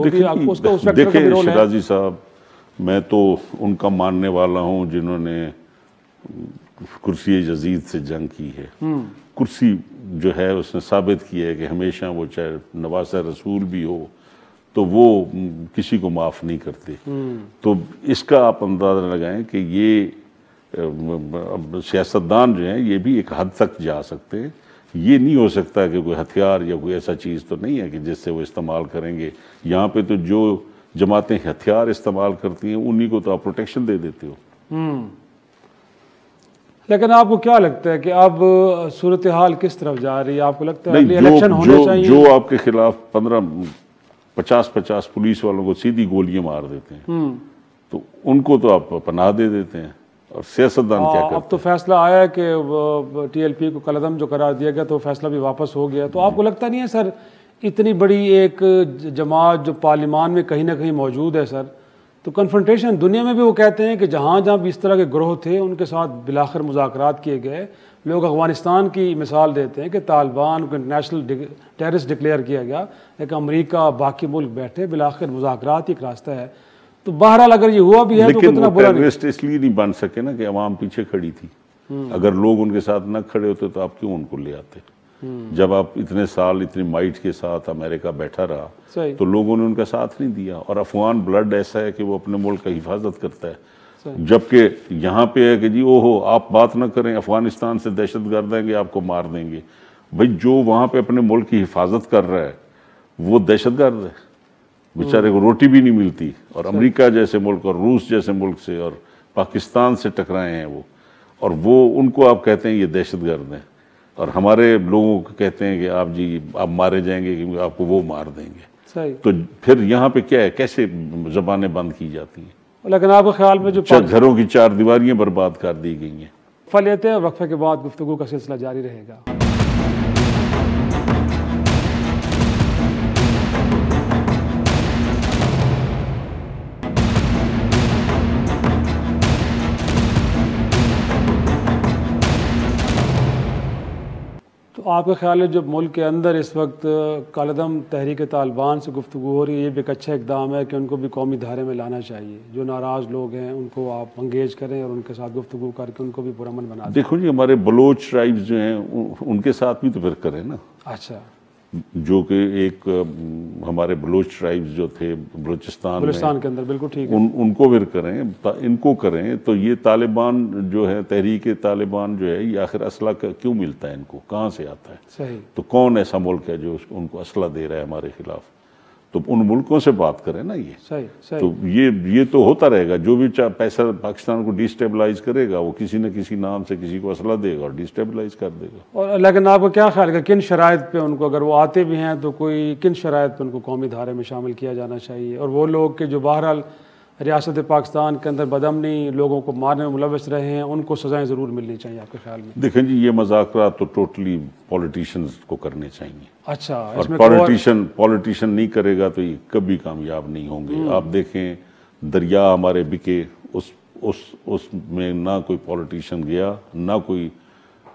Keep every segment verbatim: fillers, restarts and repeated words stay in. देखिए आपको उसका उस फैक्टर का भी रोल है। शिराजी साहब, मैं तो उनका मानने वाला हूँ जिन्होंने कुर्सी यजीद से जंग की है। कुर्सी जो है उसने साबित किया है कि हमेशा वो चाहे नवासा रसूल भी हो तो वो किसी को माफ़ नहीं करते। तो इसका आप अंदाजा लगाएं कि ये सियासतदान जो हैं ये भी एक हद तक जा सकते हैं। ये नहीं हो सकता कि कोई हथियार या कोई ऐसा चीज़ तो नहीं है कि जिससे वो इस्तेमाल करेंगे। यहाँ पे तो जो जमातें हथियार इस्तेमाल करती हैं उन्हीं को तो आप प्रोटेक्शन दे देते हो। लेकिन आपको क्या लगता है कि अब सूरत हाल किस तरफ जा रही है? आपको लगता है इलेक्शन होने चाहिए? जो आपके खिलाफ पंद्रह पचास पचास पुलिस वालों को सीधी गोलियां मार देते हैं तो उनको तो आप पनाह दे देते हैं। और सियासतदान क्या करते हैं? अब तो फैसला आया है कि टीएलपी को कलदम जो करार दिया गया तो फैसला भी वापस हो गया। तो आपको लगता नहीं है सर इतनी बड़ी एक जमात जो पार्लियामान में कहीं ना कहीं मौजूद है सर, तो कन्फ्रंटेशन दुनिया में भी वो कहते हैं कि जहाँ जहाँ भी इस तरह के ग्रोह थे उनके साथ बिलाखिर मुज़ाकरात किए गए। लोग अफगानिस्तान की मिसाल देते हैं कि तालिबान को इंटरनेशनल टेररिस्ट डिक्लेयर किया गया, लेकिन अमरीका बाकी मुल्क बैठे बिलाखिर मुज़ाकरात ही एक रास्ता है। तो बहरहाल अगर ये हुआ भी है लेकिन तो कितना बुरा टेररिस्ट इसलिए नहीं बन सके ना कि अवाम पीछे खड़ी थी। अगर लोग उनके साथ न खड़े होते तो आप क्यों उनको ले आते? जब आप इतने साल इतनी माइट के साथ अमेरिका बैठा रहा तो लोगों ने उनका साथ नहीं दिया। और अफगान ब्लड ऐसा है कि वो अपने मुल्क का हिफाजत करता है, जबकि यहाँ पे है कि जी ओहो आप बात ना करें अफगानिस्तान से दहशत गर्द आएंगे आपको मार देंगे। भाई जो वहाँ पे अपने मुल्क की हिफाजत कर रहा है वो दहशत गर्द है, बेचारे को रोटी भी नहीं मिलती। और अमरीका जैसे मुल्क और रूस जैसे मुल्क से और पाकिस्तान से टकराए हैं वो, और वो उनको आप कहते हैं ये दहशत गर्द हैं। और हमारे लोगों को कहते हैं कि आप जी आप मारे जाएंगे क्योंकि आपको वो मार देंगे। सही। तो फिर यहाँ पे क्या है, कैसे जबानें बंद की जाती हैं? लेकिन आपके ख्याल में जो घरों की चार दीवारियाँ बर्बाद कर दी गई हैं। फल लेते हैं, वक्फे के बाद गुफ्तगू का सिलसिला जारी रहेगा। आपका ख्याल है जब मुल्क के अंदर इस वक्त कालेदम तहरीक तालिबान से गुफ्तगू हो रही है, ये भी एक अच्छा इकदाम है कि उनको भी कौमी धारे में लाना चाहिए? जो नाराज़ लोग हैं उनको आप अंगेज करें और उनके साथ गुफ्तगू करके उनको भी पुरअमन बना दें। देखो जी हमारे बलोच ट्राइब्स जो हैं उनके साथ भी तो फिर करें ना। अच्छा, जो कि एक हमारे बलोच ट्राइब्स जो थे बलूचिस्तान बलूचिस्तान के अंदर, बिल्कुल ठीक है, उन, उनको फिर करें, इनको करें। तो ये तालिबान जो है तहरीक तालिबान जो है ये आखिर असला क्यों मिलता है इनको, कहाँ से आता है? सही। तो कौन ऐसा मुल्क है जो उनको असला दे रहा है हमारे खिलाफ? तो उन मुल्कों से बात करें ना। ये सही, सही। तो ये ये तो होता रहेगा, जो भी पैसा पाकिस्तान को डिस्टेबलाइज करेगा वो किसी न किसी नाम से किसी को असला देगा और डिस्टेबलाइज कर देगा। और लेकिन आपको क्या ख्याल है किन शराइत पे उनको, अगर वो आते भी हैं तो कोई किन शराइत पे उनको कौमी धारे में शामिल किया जाना चाहिए? और वो लोग के जो बहरहाल रियासत पाकिस्तान के अंदर बदमनी लोगों को मारने में मुलवस रहे हैं उनको सजाएं ज़रूर मिलनी चाहिए आपके ख्याल में? देखें जी ये मज़ाकरात तो टोटली पॉलिटिशियंस को करने चाहिए। अच्छा, और पॉलिटिशियन पॉलिटिशियन नहीं करेगा तो ये कभी कामयाब नहीं होंगे। आप देखें दरिया हमारे बिके, उस उस उसमें ना कोई पॉलिटिशियन गया ना कोई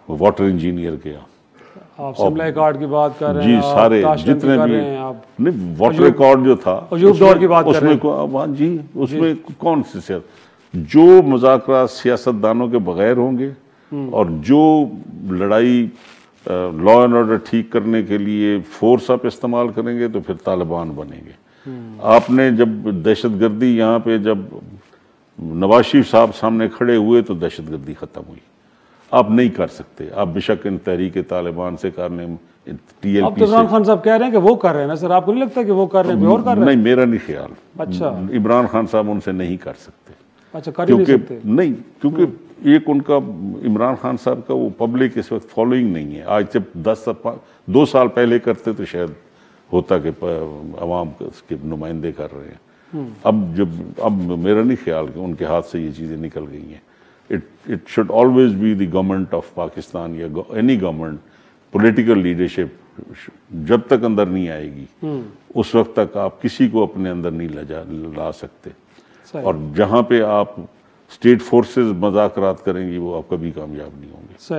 वाटर इंजीनियर गया। आप सब रिकॉर्ड की बात कर रहे हैं जी, सारे जितने भी आप नहीं वाटर रिकॉर्ड जो था दौर की बात कर रहे हैं जी, उसमें कौन सी सियासत? जो मज़ाकरात सियासतदानों के बगैर होंगे और जो लड़ाई लॉ एंड ऑर्डर ठीक करने के लिए फोर्स आप इस्तेमाल करेंगे तो फिर तालिबान बनेंगे। आपने जब दहशतगर्दी यहाँ पे जब नवाज शरीफ साहब सामने खड़े हुए तो दहशतगर्दी ख़त्म हुई। आप नहीं कर सकते, आप बेशक इन तहरीक तालिबान से करने टी एल पी। अब तो इमरान खान साहब कह रहे हैं कि वो कर रहे हैं ना सर, आपको नहीं लगता कि वो कर रहे हैं? तो और कर रहे हैं? नहीं, मेरा नहीं ख्याल। अच्छा, इमरान खान साहब उनसे नहीं कर सकते। अच्छा, कर नहीं सकते? नहीं, क्योंकि एक उनका इमरान खान साहब का वो पब्लिक इस वक्त फॉलोइंग नहीं है। आज जब दस दो साल पहले करते तो शायद होता कि अवाम के नुमाइंदे कर रहे हैं। अब जब अब मेरा नहीं ख्याल कि उनके हाथ से ये चीज़ें निकल गई हैं। It, it should always be the government of Pakistan या any government, political leadership जब तक अंदर नहीं आएगी उस वक्त तक आप किसी को अपने अंदर नहीं लजा ला सकते। और जहाँ पे आप स्टेट फोर्सेस मजाकरात करेंगी वो आप कभी कामयाब नहीं होंगे।